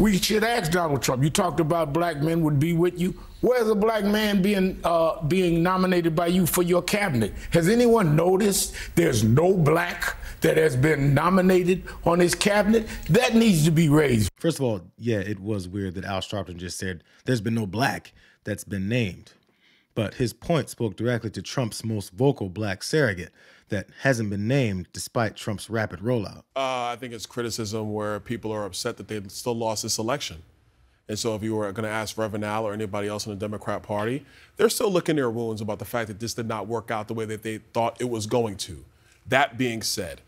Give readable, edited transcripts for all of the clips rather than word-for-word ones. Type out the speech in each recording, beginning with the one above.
We should ask Donald Trump. You talked about black men would be with you. Where's a black man being nominated by you for your cabinet? Has anyone noticed there's no black that has been nominated on his cabinet? That needs to be raised. First of all, yeah, it was weird that Al Sharpton just said there's been no black that's been named. But his point spoke directly to Trump's most vocal black surrogate that hasn't been named despite Trump's rapid rollout. I think it's criticism where people are upset that they still lost this election. And so if you were going to ask Reverend Al or anybody else in the Democrat Party, they're still licking their wounds about the fact that this did not work out the way that they thought it was going to. That being said,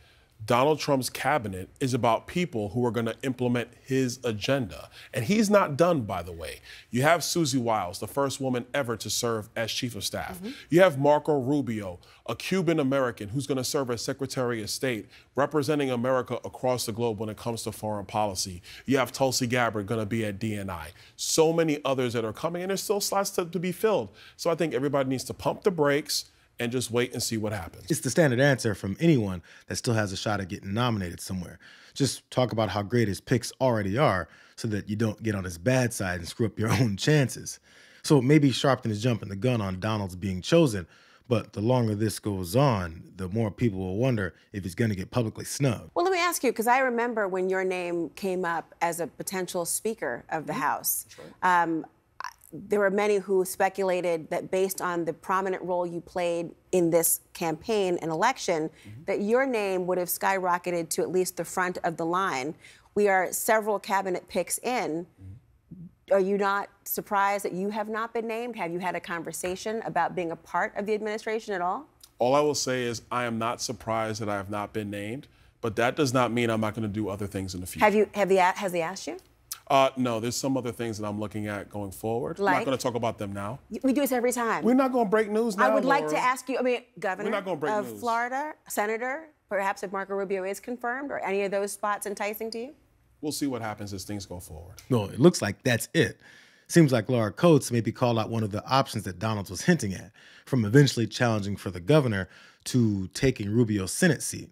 Donald Trump's cabinet is about people who are going to implement his agenda. And he's not done, by the way. You have Susie Wiles, the first woman ever to serve as chief of staff. You have Marco Rubio, a Cuban-American who's going to serve as Secretary of State, representing America across the globe when it comes to foreign policy. You have Tulsi Gabbard going to be at DNI. So many others that are coming, and there's still slots to be filled. So I think everybody needs to pump the brakes and just wait and see what happens. It's the standard answer from anyone that still has a shot at getting nominated somewhere. Just talk about how great his picks already are so that you don't get on his bad side and screw up your own chances. So maybe Sharpton is jumping the gun on Donald's being chosen, but the longer this goes on, the more people will wonder if he's going to get publicly snubbed. Well, let me ask you, because I remember when your name came up as a potential Speaker of the House. Right. There were many who speculated that based on the prominent role you played in this campaign and election, that your name would have skyrocketed to at least the front of the line. We are several cabinet picks in. Are you not surprised that you have not been named? Have you had a conversation about being a part of the administration at all? All I will say is I am not surprised that I have not been named, but that does not mean I'm not going to do other things in the future. Has he asked you? No, there's some other things that I'm looking at going forward. Like? I'm not going to talk about them now. We do this every time. We're not going to break news now, I would like to ask you, I mean, Governor of Florida, Senator, perhaps if Marco Rubio is confirmed, or any of those spots enticing to you? We'll see what happens as things go forward. No, it looks like that's it. Seems like Laura Coates maybe called out one of the options that Donalds was hinting at, from eventually challenging for the governor to taking Rubio's Senate seat.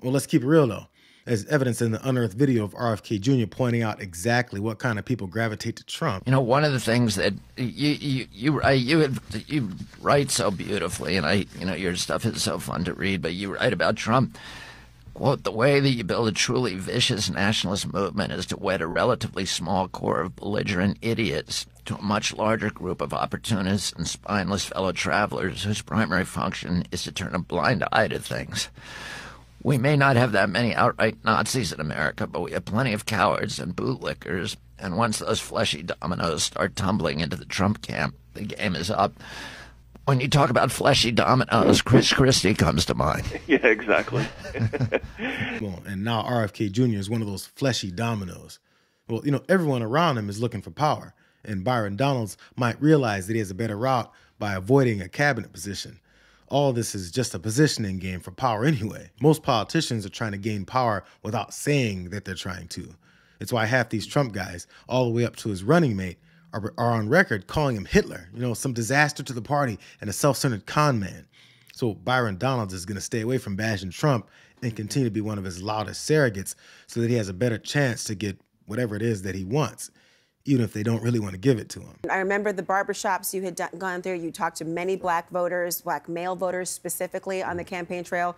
Well, let's keep it real, though. As evidence in the unearthed video of RFK Jr. pointing out exactly what kind of people gravitate to Trump. You know, one of the things that you write so beautifully, and you know, your stuff is so fun to read, but you write about Trump, quote, the way that you build a truly vicious nationalist movement is to wed a relatively small core of belligerent idiots to a much larger group of opportunists and spineless fellow travelers whose primary function is to turn a blind eye to things. We may not have that many outright Nazis in America, but we have plenty of cowards and bootlickers, and once those fleshy dominoes start tumbling into the Trump camp, the game is up. When you talk about fleshy dominoes, Chris Christie comes to mind. Yeah, exactly. Well, and now RFK Jr. is one of those fleshy dominoes. Well, you know, everyone around him is looking for power, and Byron Donalds might realize that he has a better route by avoiding a cabinet position. All this is just a positioning game for power anyway. Most politicians are trying to gain power without saying that they're trying to. It's why half these Trump guys, all the way up to his running mate, are on record calling him Hitler, you know, some disaster to the party and a self-centered con man. So Byron Donalds is going to stay away from bashing Trump and continue to be one of his loudest surrogates so that he has a better chance to get whatever it is that he wants, even if they don't really want to give it to him. I remember the barbershops you had gone through. You talked to many black voters, black male voters specifically, on the campaign trail.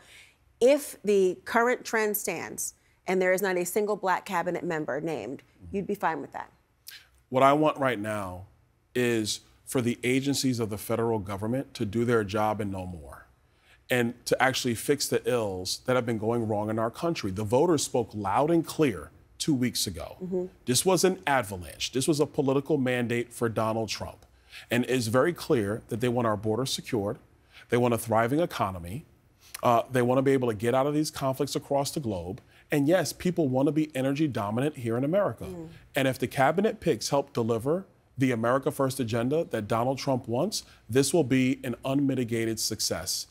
If the current trend stands and there is not a single black cabinet member named, you'd be fine with that. What I want right now is for the agencies of the federal government to do their job and no more, and to actually fix the ills that have been going wrong in our country. The voters spoke loud and clear 2 weeks ago. This was an avalanche. This was a political mandate for Donald Trump. And it's very clear that they want our border secured. They want a thriving economy. They want to be able to get out of these conflicts across the globe. And yes, people want to be energy dominant here in America. And if the cabinet picks help deliver the America First agenda that Donald Trump wants, this will be an unmitigated success.